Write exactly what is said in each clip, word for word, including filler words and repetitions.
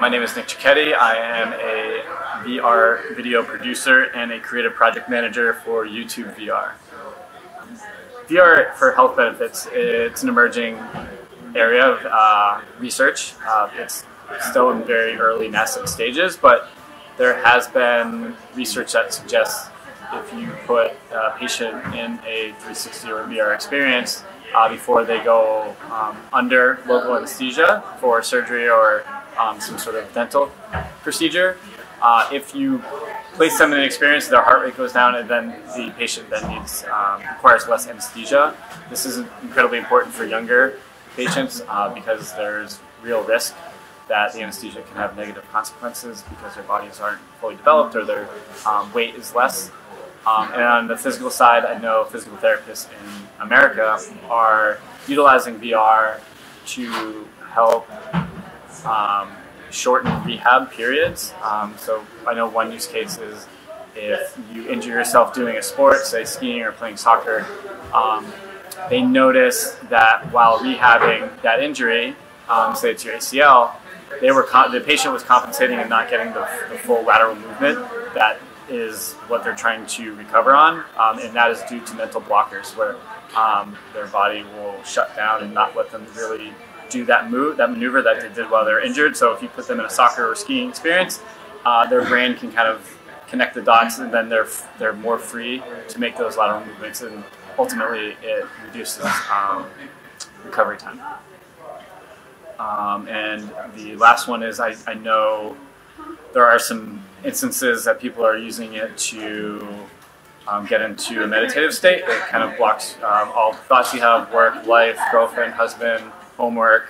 My name is Nick Cicchetti. I am a V R video producer and a creative project manager for YouTube V R. V R for health benefits, it's an emerging area of uh, research. Uh, it's still in very early nascent stages, but there has been research that suggests if you put a patient in a three sixty or V R experience uh, before they go um, under local anesthesia for surgery or Um, some sort of dental procedure. Uh, if you place them in an experience, their heart rate goes down, and then the patient then needs um, requires less anesthesia. This is incredibly important for younger patients uh, because there's real risk that the anesthesia can have negative consequences because their bodies aren't fully developed or their um, weight is less. Um, and on the physical side, I know physical therapists in America are utilizing V R to help Um, shorten rehab periods. Um, so I know one use case is if you injure yourself doing a sport, say skiing or playing soccer, um, they notice that while rehabbing that injury, um, say it's your A C L, they were con the patient was compensating and not getting the, the full lateral movement that is what they're trying to recover on, um, and that is due to mental blockers where um, their body will shut down and not let them really do that move, that maneuver that they did while they're injured. So if you put them in a soccer or skiing experience, uh, their brain can kind of connect the dots, and then they're they're more free to make those lateral movements, and ultimately it reduces um, recovery time. Um, and the last one is I, I know there are some instances that people are using it to Um, get into a meditative state. It kind of blocks um, all the thoughts you have: work, life, girlfriend, husband, homework,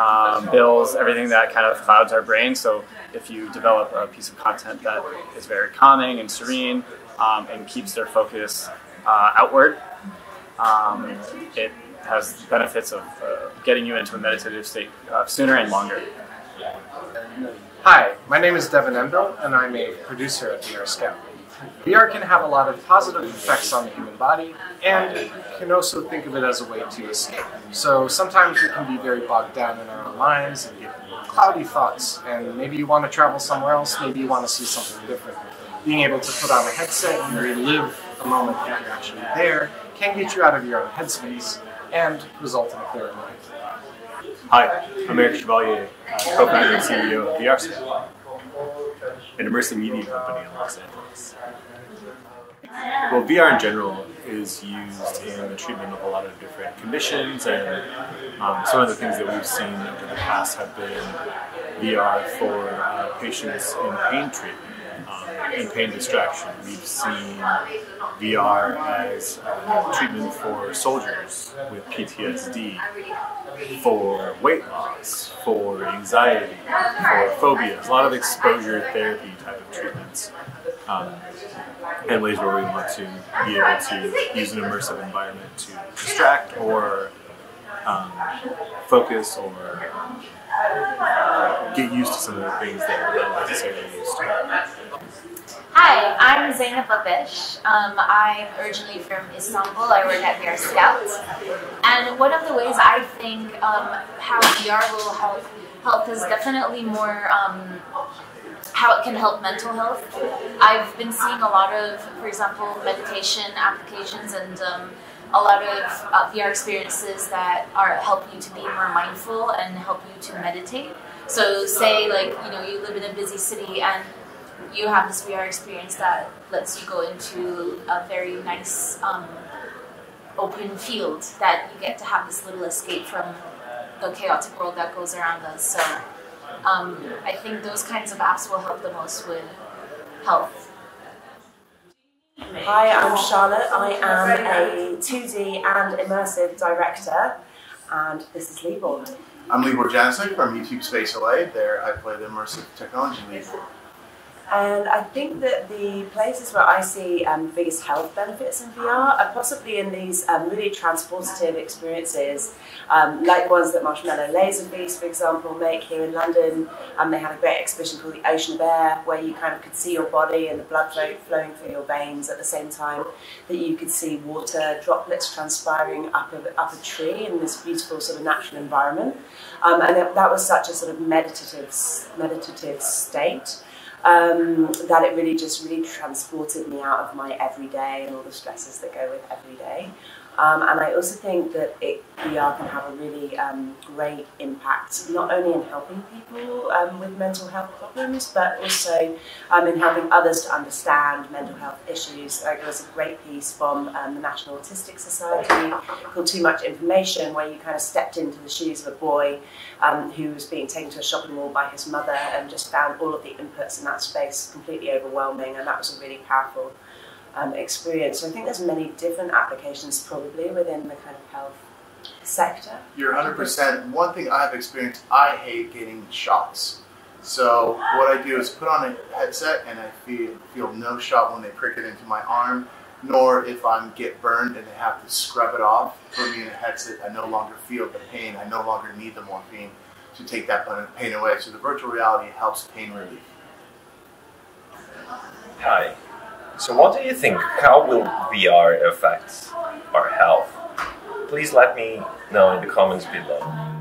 um, bills, everything that kind of clouds our brain. So if you develop a piece of content that is very calming and serene um, and keeps their focus uh, outward, um, it has benefits of uh, getting you into a meditative state uh, sooner and longer. Hi, my name is Devin Embell, and I'm a producer at V R Scout. V R can have a lot of positive effects on the human body, and you can also think of it as a way to escape. So sometimes we can be very bogged down in our own minds and get cloudy thoughts, and maybe you want to travel somewhere else, maybe you want to see something different. Being able to put on a headset and relive a moment that you're actually there can get you out of your own headspace and result in a clearer mind. Hi, I'm Eric Chevalier, co-founder and C E O of V R Scout, an immersive media company in Los Angeles. Well, V R in general is used in the treatment of a lot of different conditions, and um, some of the things that we've seen over the past have been V R for uh, patients in pain treatment um, and pain distraction. We've seen V R as uh, treatment for soldiers with P T S D, for weight loss, for anxiety, for phobias, a lot of exposure therapy type of treatments, um, and ways where we want to be able to use an immersive environment to distract or um, focus or uh, get used to some of the things that we're not necessarily used to. Hi, I'm Zeynep Abish. Um, I'm originally from Istanbul. I work at V R Scout. And one of the ways I think um, how V R will help, help is definitely more um, how it can help mental health. I've been seeing a lot of, for example, meditation applications and um, a lot of uh, V R experiences that are help you to be more mindful and help you to meditate. So say like, you know, you live in a busy city and you have this V R experience that lets you go into a very nice um, open field that you get to have this little escape from the chaotic world that goes around us. So um, I think those kinds of apps will help the most with health. Hi, I'm Charlotte. I am a two D and immersive director, and this is Libord. I'm Libord Janicek from YouTube Space L A. There I play the immersive technology lead. And I think that the places where I see um, the biggest health benefits in V R are possibly in these um, really transportative experiences, um, like ones that Marshmallow Laser Bees, for example, make here in London. Um, they had a great exhibition called The Ocean of Air, where you kind of could see your body and the blood flow flowing through your veins at the same time that you could see water droplets transpiring up a, up a tree in this beautiful sort of natural environment. Um, and that, that was such a sort of meditative, meditative state. Um, that it really just really transported me out of my everyday and all the stresses that go with everyday. Um, and I also think that it, V R can have a really um, great impact, not only in helping people um, with mental health problems, but also um, in helping others to understand mental health issues. There was a great piece from um, the National Autistic Society called Too Much Information, where you kind of stepped into the shoes of a boy um, who was being taken to a shopping mall by his mother and just found all of the inputs in that space completely overwhelming, and that was a really powerful Um, experience. So I think there's many different applications probably within the kind of health sector. You're one hundred percent. One thing I've experienced, I hate getting shots. So what I do is put on a headset and I feel, feel no shot when they prick it into my arm, nor if I get burned and they have to scrub it off, put me in a headset, I no longer feel the pain, I no longer need the morphine to take that pain away. So the virtual reality helps pain relief. Hi. So what do you think? How will V R affect our health? Please let me know in the comments below.